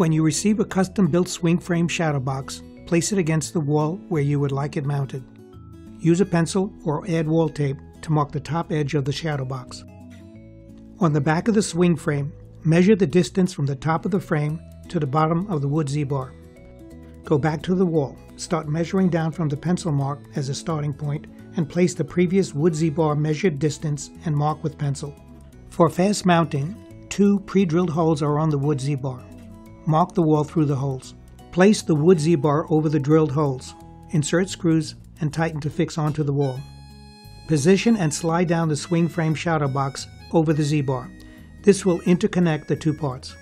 When you receive a custom-built SwingFrame shadow box, place it against the wall where you would like it mounted. Use a pencil or add wall tape to mark the top edge of the shadow box. On the back of the SwingFrame, measure the distance from the top of the frame to the bottom of the wood Z-bar. Go back to the wall, start measuring down from the pencil mark as a starting point, and place the previous wood Z-bar measured distance and mark with pencil. For fast mounting, 2 pre-drilled holes are on the wood Z-bar. Mark the wall through the holes. Place the wood Z-bar over the drilled holes. Insert screws and tighten to fix onto the wall. Position and slide down the SwingFrame shadow box over the Z-bar. This will interconnect the two parts.